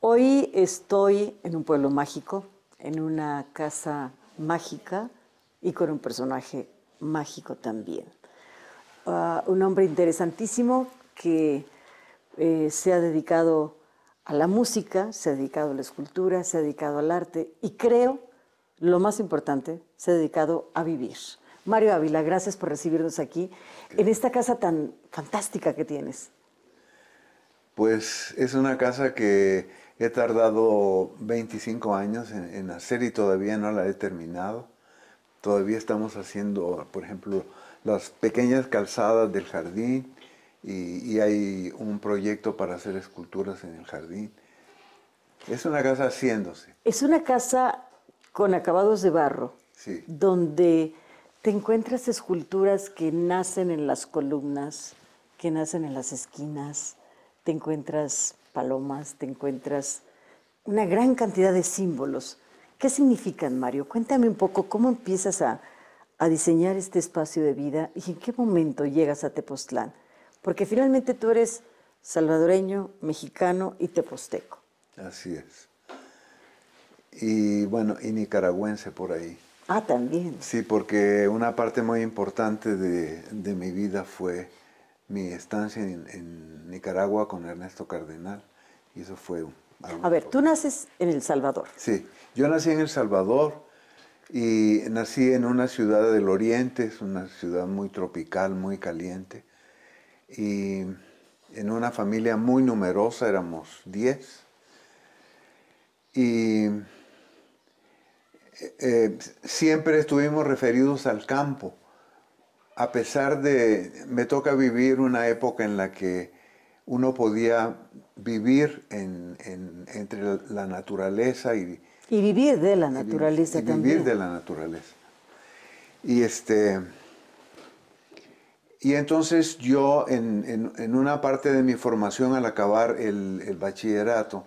Hoy estoy en un pueblo mágico, en una casa mágica y con un personaje mágico también. Un hombre interesantísimo que se ha dedicado a la música, se ha dedicado a la escultura, se ha dedicado al arte y creo, lo más importante, se ha dedicado a vivir. Mario Ávila, gracias por recibirnos aquí, en esta casa tan fantástica que tienes. Pues es una casa que he tardado 25 años en hacer y todavía no la he terminado. Todavía estamos haciendo, por ejemplo, las pequeñas calzadas del jardín y hay un proyecto para hacer esculturas en el jardín. Es una casa haciéndose. Es una casa con acabados de barro, sí, donde te encuentras esculturas que nacen en las columnas, que nacen en las esquinas. Te encuentras palomas, te encuentras una gran cantidad de símbolos. ¿Qué significan, Mario? Cuéntame un poco cómo empiezas a diseñar este espacio de vida y en qué momento llegas a Tepoztlán. Porque finalmente tú eres salvadoreño, mexicano y tepozteco. Así es. Y bueno, y nicaragüense por ahí. Ah, también. Sí, porque una parte muy importante de mi vida fue mi estancia en Nicaragua con Ernesto Cardenal, y eso fue A ver, tú naces en El Salvador. Sí, yo nací en El Salvador y nací en una ciudad del oriente, es una ciudad muy tropical, muy caliente, y en una familia muy numerosa, éramos 10, y siempre estuvimos referidos al campo. A pesar de, me toca vivir una época en la que uno podía vivir entre la naturaleza y vivir de la naturaleza también. Vivir de la naturaleza. Y entonces yo en una parte de mi formación al acabar el bachillerato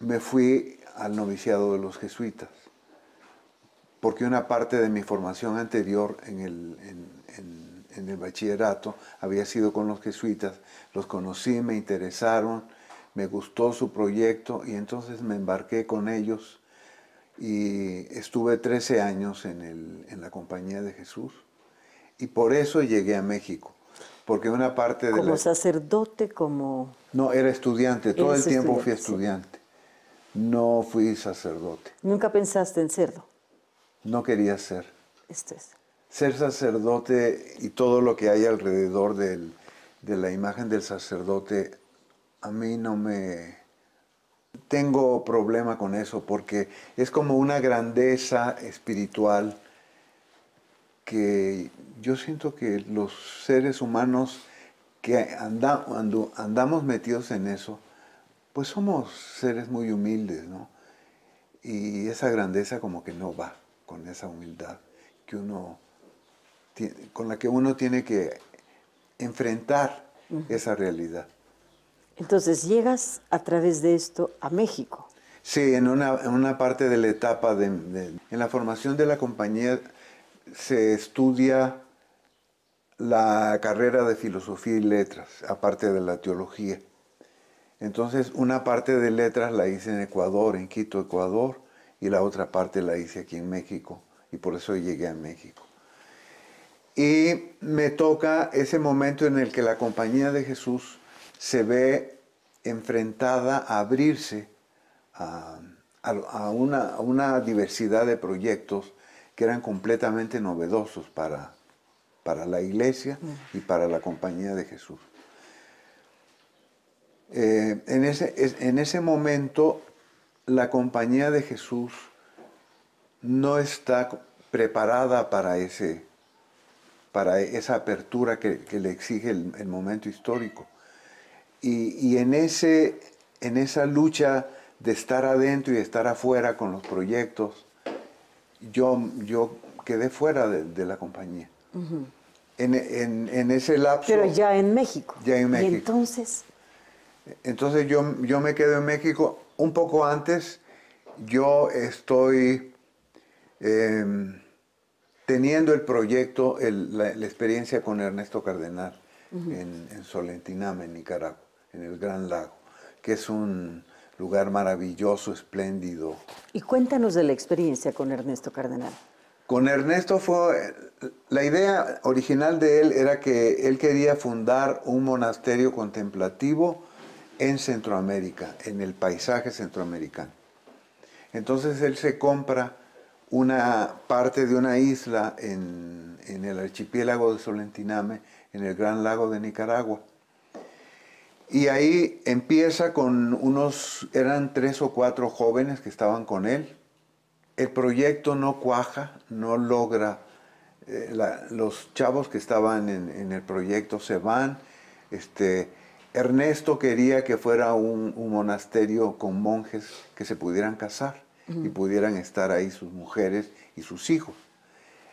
me fui al noviciado de los jesuitas, porque una parte de mi formación anterior en el bachillerato había sido con los jesuitas. Los conocí, me interesaron, me gustó su proyecto y entonces me embarqué con ellos y estuve 13 años en la Compañía de Jesús y por eso llegué a México, porque una parte de ¿Como sacerdote? Como... No, era estudiante, todo el tiempo fui estudiante, no fui sacerdote. ¿Nunca pensaste en serlo? No quería ser. Ser sacerdote y todo lo que hay alrededor de la imagen del sacerdote, a mí no me... Tengo problema con eso porque es como una grandeza espiritual que yo siento que los seres humanos que andamos metidos en eso, pues somos seres muy humildes, ¿no? Y esa grandeza como que no va con esa humildad que uno tiene, con la que uno tiene que enfrentar esa realidad. Entonces, ¿llegas a través de esto a México? Sí, en una parte de la etapa en la formación de la compañía se estudia la carrera de filosofía y letras, aparte de la teología. Entonces, una parte de letras la hice en Ecuador, en Quito, Ecuador, y la otra parte la hice aquí en México, y por eso llegué a México. Y me toca ese momento en el que la Compañía de Jesús se ve enfrentada a abrirse a una diversidad de proyectos que eran completamente novedosos para la Iglesia y para la Compañía de Jesús. En ese momento, la Compañía de Jesús no está preparada para esa apertura que le exige el momento histórico. Y en esa lucha de estar adentro y estar afuera con los proyectos, yo quedé fuera de la compañía. Uh-huh. En ese lapso... Pero ya en México. Ya en México. ¿Y entonces? Entonces yo me quedo en México. Un poco antes yo estoy teniendo el proyecto, la experiencia con Ernesto Cardenal en Solentiname, en Nicaragua, en el Gran Lago, que es un lugar maravilloso, espléndido. Y cuéntanos de la experiencia con Ernesto Cardenal. Con Ernesto fue, la idea original de él era que él quería fundar un monasterio contemplativo en Centroamérica, en el paisaje centroamericano. Entonces él se compra una parte de una isla en el archipiélago de Solentiname, en el Gran Lago de Nicaragua. Y ahí empieza con eran 3 o 4 jóvenes que estaban con él. El proyecto no cuaja, no logra, los chavos que estaban en el proyecto se van. Ernesto quería que fuera un monasterio con monjes que se pudieran casar y pudieran estar ahí sus mujeres y sus hijos.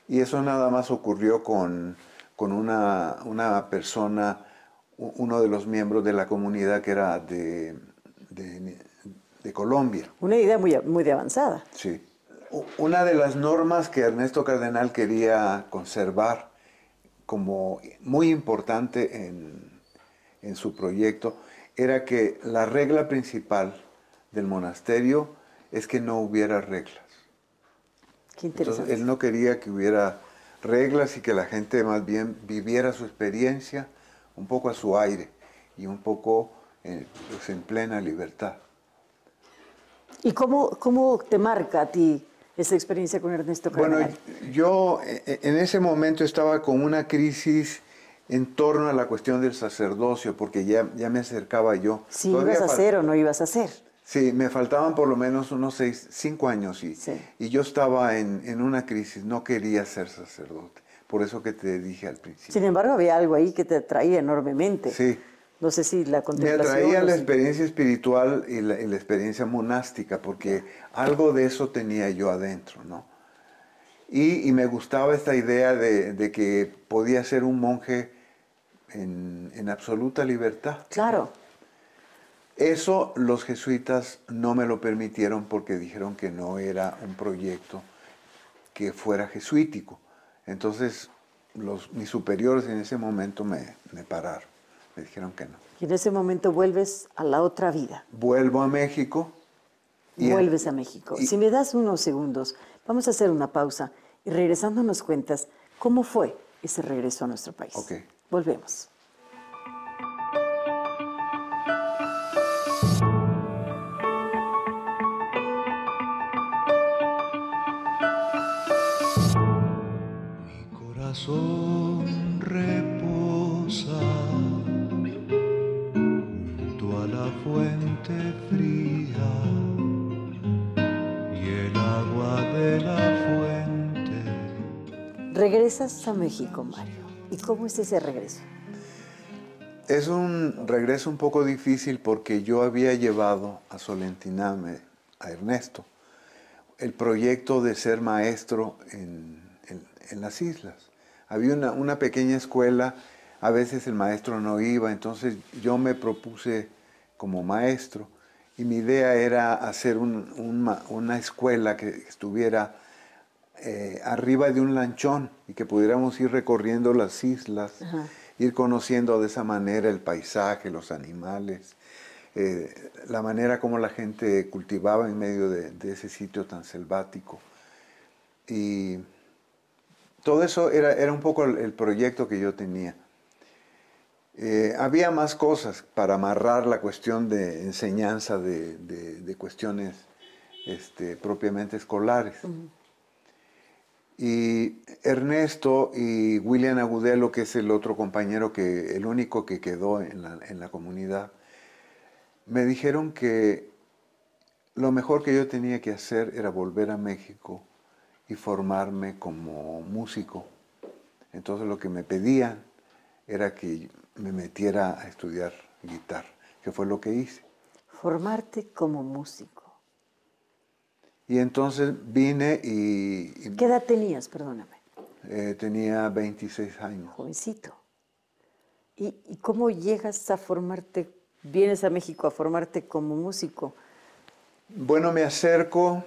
Y eso nada más ocurrió con una persona, uno de los miembros de la comunidad que era de Colombia. Una idea muy, muy avanzada. Sí. Una de las normas que Ernesto Cardenal quería conservar como muy importante en su proyecto era que la regla principal del monasterio es que no hubiera reglas. Qué interesante. Entonces, él no quería que hubiera reglas y que la gente más bien viviera su experiencia un poco a su aire y un poco en plena libertad. ¿Y cómo te marca a ti esa experiencia con Ernesto Cardenal? Bueno, yo en ese momento estaba con una crisis en torno a la cuestión del sacerdocio, porque ya me acercaba yo. Si ibas a hacer o no ibas a hacer. Sí, me faltaban por lo menos unos 5 años y yo estaba en una crisis, no quería ser sacerdote, por eso que te dije al principio. Sin embargo, había algo ahí que te atraía enormemente. Sí. No sé si la contemplación... Me atraía la experiencia espiritual y la experiencia monástica, porque algo de eso tenía yo adentro, ¿no? Y me gustaba esta idea de que podía ser un monje en absoluta libertad. Claro. Eso los jesuitas no me lo permitieron porque dijeron que no era un proyecto que fuera jesuítico. Entonces, mis superiores en ese momento me pararon. Me dijeron que no. Y en ese momento vuelves a la otra vida. Vuelvo a México. Vuelves a México. Y... Si me das unos segundos, vamos a hacer una pausa y regresando nos cuentas cómo fue ese regreso a nuestro país. Ok. Volvemos. Mi corazón reposa fuente fría y el agua de la fuente. Regresas a México, Mario. ¿Y cómo es ese regreso? Es un regreso un poco difícil porque yo había llevado a Solentiname, a Ernesto, el proyecto de ser maestro en las islas. Había una pequeña escuela, a veces el maestro no iba, entonces yo me propuse como maestro, y mi idea era hacer una escuela que estuviera arriba de un lanchón y que pudiéramos ir recorriendo las islas, ir conociendo de esa manera el paisaje, los animales, la manera como la gente cultivaba en medio de ese sitio tan selvático. Y todo eso era un poco el proyecto que yo tenía. Había más cosas para amarrar la cuestión de enseñanza de cuestiones propiamente escolares. Y Ernesto y William Agudelo, que es el otro compañero, el único que quedó en la comunidad, me dijeron que lo mejor que yo tenía que hacer era volver a México y formarme como músico. Entonces lo que me pedían era que me metiera a estudiar guitarra, que fue lo que hice. Formarte como músico. Y entonces vine y... ¿Qué edad tenías, perdóname? Tenía 26 años. Jovencito. ¿Y cómo llegas a formarte, vienes a México a formarte como músico? Bueno, me acerco.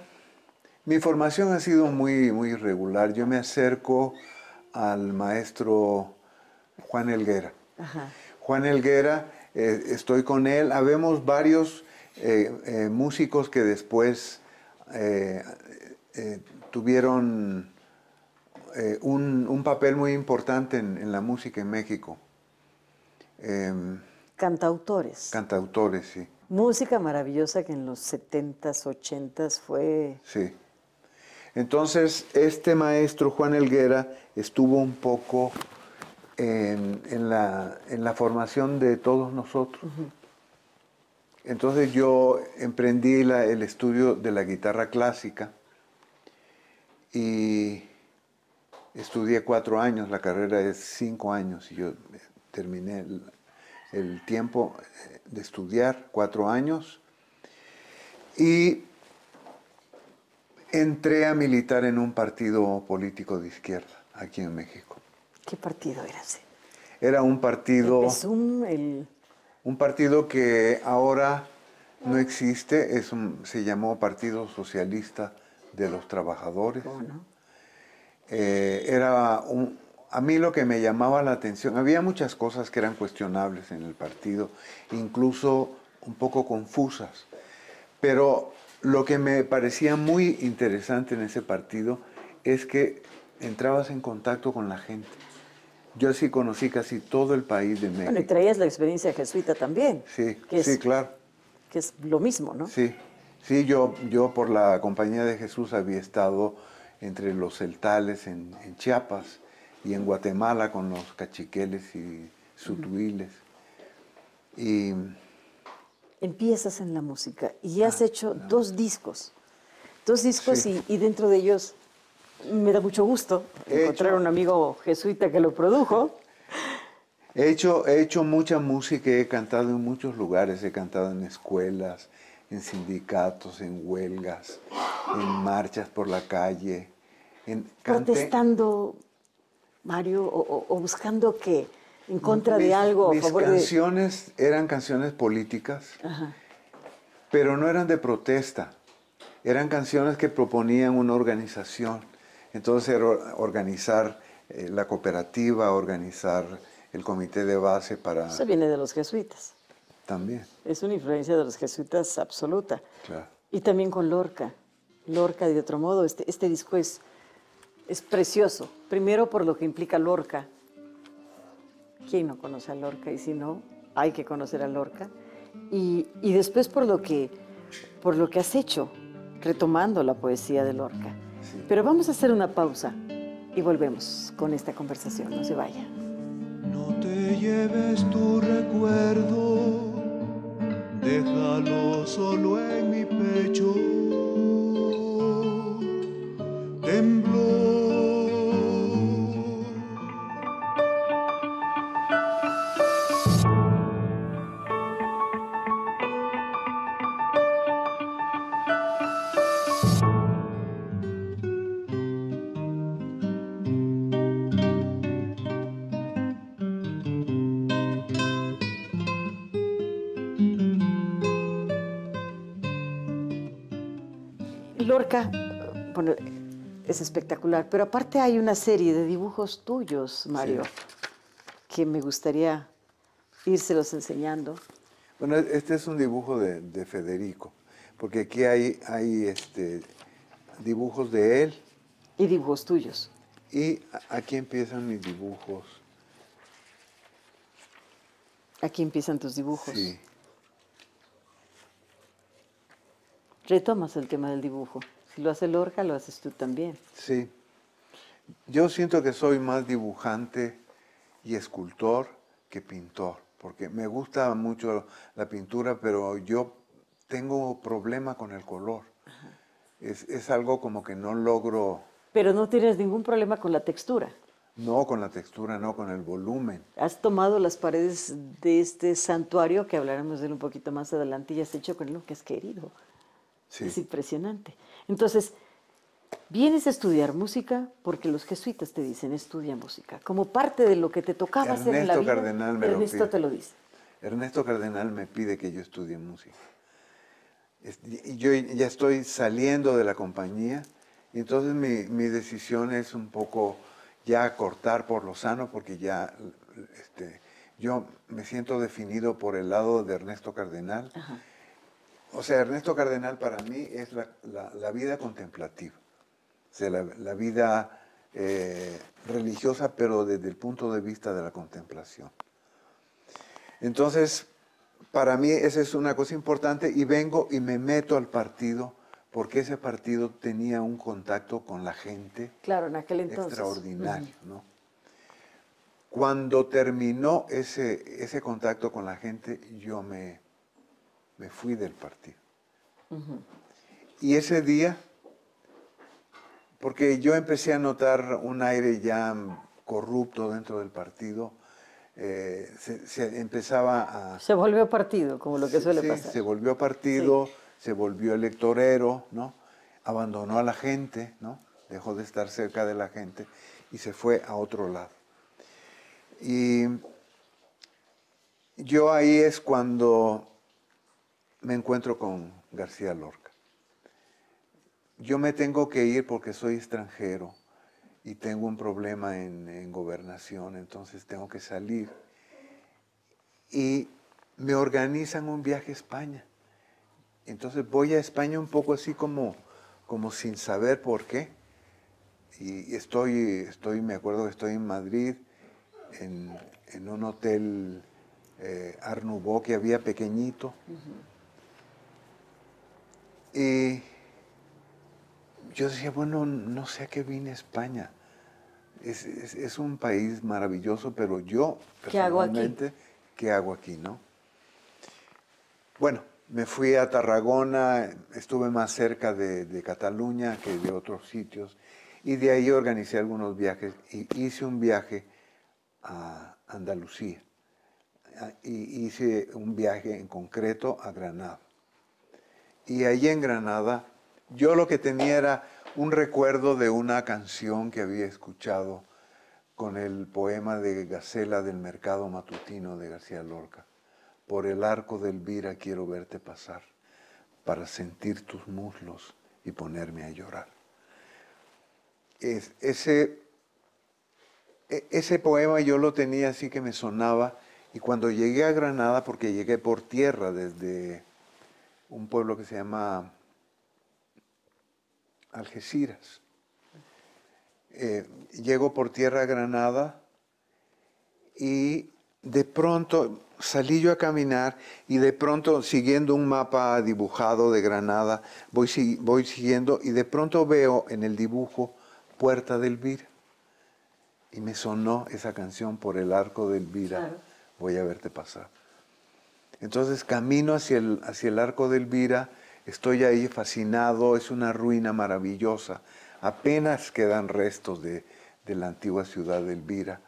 Mi formación ha sido muy irregular. Yo me acerco al maestro Juan Helguera. Ajá. Juan Helguera, estoy con él. Habemos varios músicos que después tuvieron un papel muy importante en la música en México. Cantautores. Cantautores, sí. Música maravillosa que en los 70s, 80s fue... Sí. Entonces, este maestro Juan Helguera estuvo un poco en la formación de todos nosotros. Uh-huh. Entonces yo emprendí el estudio de la guitarra clásica y estudié 4 años, la carrera es 5 años y yo terminé el tiempo de estudiar 4 años y entré a militar en un partido político de izquierda aquí en México. ¿Qué partido era ese? Era un partido... Un partido que ahora no existe, se llamó Partido Socialista de los Trabajadores. Bueno. A mí lo que me llamaba la atención, había muchas cosas que eran cuestionables en el partido, incluso un poco confusas, pero lo que me parecía muy interesante en ese partido es que entrabas en contacto con la gente. Yo sí conocí casi todo el país de México. Bueno, y traías la experiencia jesuita también. Sí, sí, claro. Que es lo mismo, ¿no? Sí, sí, yo por la Compañía de Jesús había estado entre los celtales en Chiapas, y en Guatemala con los cachiqueles y sutuiles. Uh-huh. Y empiezas en la música y has hecho 2 discos. 2 discos, sí. y dentro de ellos me da mucho gusto encontrar un amigo jesuita que lo produjo. He hecho mucha música, he cantado en muchos lugares, he cantado en escuelas, en sindicatos, en huelgas, en marchas por la calle. Protestando... Mario, o buscando que en contra de algo. Mis canciones eran canciones políticas, ajá, pero no eran de protesta. Eran canciones que proponían una organización. Entonces era organizar la cooperativa, organizar el comité de base para... Eso viene de los jesuitas. También. Es una influencia de los jesuitas absoluta. Claro. Y también con Lorca. Lorca, de otro modo, este disco es precioso, primero por lo que implica Lorca. ¿Quién no conoce a Lorca? Y si no, hay que conocer a Lorca. Y después por lo que has hecho, retomando la poesía de Lorca. Sí. Pero vamos a hacer una pausa y volvemos con esta conversación. No se vaya. No te lleves tu recuerdo, déjalo solo en mi pecho. Tembló. Lorca, bueno, es espectacular, pero aparte hay una serie de dibujos tuyos, Mario, sí, que me gustaría írselos enseñando. Bueno, este es un dibujo de Federico, porque aquí hay dibujos de él. Y dibujos tuyos. Y aquí empiezan mis dibujos. Aquí empiezan tus dibujos. Sí. Retomas el tema del dibujo. Si lo hace Lorca, lo haces tú también. Sí. Yo siento que soy más dibujante y escultor que pintor, porque me gusta mucho la pintura, pero yo tengo problema con el color. Es algo como que no logro... Pero no tienes ningún problema con la textura. No, con la textura no, con el volumen. Has tomado las paredes de este santuario, que hablaremos de él un poquito más adelante, y has hecho con lo que has querido. Sí. Es impresionante. Entonces, vienes a estudiar música porque los jesuitas te dicen, estudia música, como parte de lo que te tocaba hacer en la vida. Ernesto Cardenal me lo pide. Ernesto Cardenal me pide que yo estudie música. yo ya estoy saliendo de la compañía, y entonces mi decisión es un poco ya cortar por lo sano, porque ya yo me siento definido por el lado de Ernesto Cardenal. Ajá. O sea, Ernesto Cardenal para mí es la vida contemplativa, o sea, la vida religiosa, pero desde el punto de vista de la contemplación. Entonces, para mí esa es una cosa importante, y vengo y me meto al partido, porque ese partido tenía un contacto con la gente, claro, en aquel entonces, extraordinario, ¿no? Cuando terminó ese contacto con la gente, yo me fui del partido. Uh-huh. Y ese día, porque yo empecé a notar un aire ya corrupto dentro del partido, se empezaba a... Se volvió partido, como lo que suele pasar. Se volvió partido, sí. Se volvió electorero, ¿no? Abandonó a la gente, ¿no? Dejó de estar cerca de la gente y se fue a otro lado. Y yo ahí es cuando me encuentro con García Lorca. Yo me tengo que ir porque soy extranjero y tengo un problema en gobernación, entonces tengo que salir. Y me organizan un viaje a España. Entonces voy a España un poco así como sin saber por qué. Y me acuerdo que estoy en Madrid, en un hotel Art Nouveau que había pequeñito. Uh-huh. Y yo decía, bueno, no sé a qué vine a España. Es un país maravilloso, pero yo, personalmente, ¿qué hago aquí, no? Bueno, me fui a Tarragona, estuve más cerca de Cataluña que de otros sitios, y de ahí organicé algunos viajes, y hice un viaje a Andalucía, y hice un viaje en concreto a Granada. Y allí en Granada, yo lo que tenía era un recuerdo de una canción que había escuchado con el poema de Gacela del Mercado Matutino de García Lorca. Por el arco de Elvira quiero verte pasar, para sentir tus muslos y ponerme a llorar. Ese poema yo lo tenía así que me sonaba, y cuando llegué a Granada, porque llegué por tierra desde un pueblo que se llama Algeciras, llego por tierra a Granada, y de pronto salí yo a caminar, y de pronto, siguiendo un mapa dibujado de Granada, voy siguiendo, y de pronto veo en el dibujo Puerta de Elvira, y me sonó esa canción, por el arco de Elvira, claro, voy a verte pasar. Entonces camino hacia el arco de Elvira, estoy ahí fascinado, es una ruina maravillosa, apenas quedan restos de la antigua ciudad de Elvira,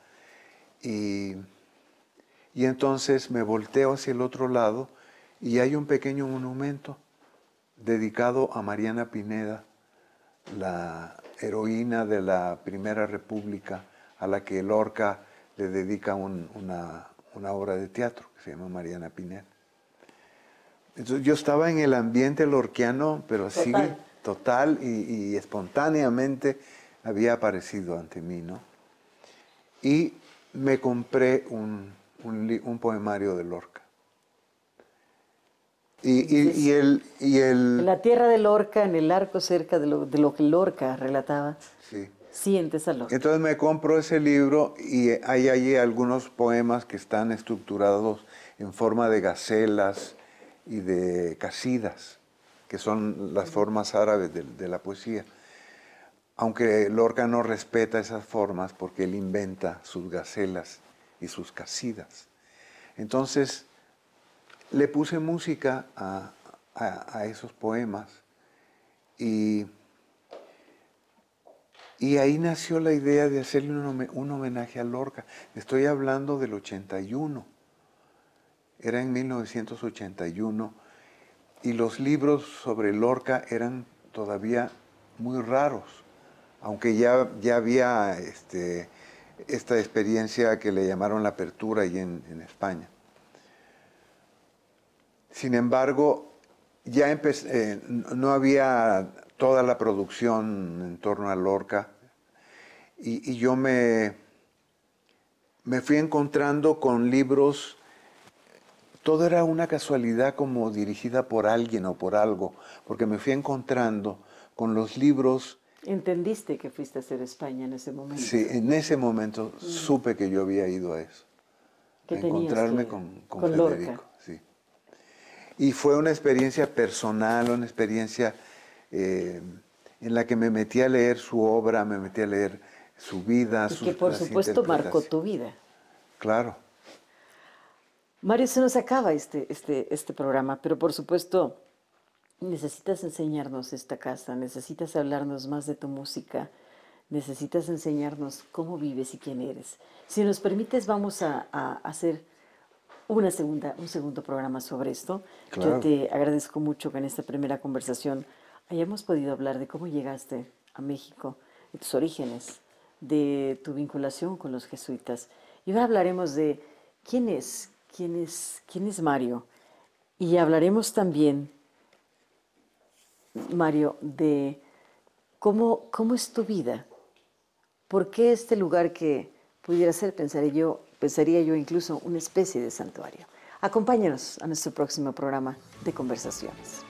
y entonces me volteo hacia el otro lado, y hay un pequeño monumento dedicado a Mariana Pineda, la heroína de la Primera República, a la que Lorca le dedica una obra de teatro que se llama Mariana Pineda. Entonces yo estaba en el ambiente lorquiano, pero así total, y espontáneamente había aparecido ante mí, ¿no? Y me compré un poemario de Lorca. La tierra de Lorca, en el arco cerca de lo que Lorca relataba. Sí. Sientes a Lorca. Entonces me compro ese libro, y hay allí algunos poemas que están estructurados en forma de gacelas y de casidas, que son las formas árabes de la poesía. Aunque Lorca no respeta esas formas, porque él inventa sus gacelas y sus casidas. Entonces le puse música a esos poemas, y ahí nació la idea de hacerle un homenaje a Lorca. Estoy hablando del 81, era en 1981, y los libros sobre Lorca eran todavía muy raros, aunque ya había esta experiencia que le llamaron la apertura ahí en España. Sin embargo, ya no había toda la producción en torno a Lorca, y yo me fui encontrando con libros. Todo era una casualidad como dirigida por alguien o por algo, porque me fui encontrando con los libros. ¿Entendiste que fuiste a hacer España en ese momento? Sí, en ese momento supe que yo había ido a eso. ¿Qué tenías? Encontrarme con Federico. Lorca. Sí. Y fue una experiencia personal, una experiencia en la que me metí a leer su obra, me metí a leer su vida, sus interpretaciones. Y que por supuesto marcó tu vida. Claro. Mario, se nos acaba este programa, pero por supuesto necesitas enseñarnos esta casa, necesitas hablarnos más de tu música, necesitas enseñarnos cómo vives y quién eres. Si nos permites, vamos a hacer un segundo programa sobre esto. Claro. Yo te agradezco mucho que en esta primera conversación hayamos podido hablar de cómo llegaste a México, de tus orígenes, de tu vinculación con los jesuitas. Y ahora hablaremos de ¿Quién es Mario? Y hablaremos también, Mario, de cómo es tu vida. ¿Por qué este lugar que pudiera ser, pensaría yo, incluso una especie de santuario? Acompáñanos a nuestro próximo programa de conversaciones.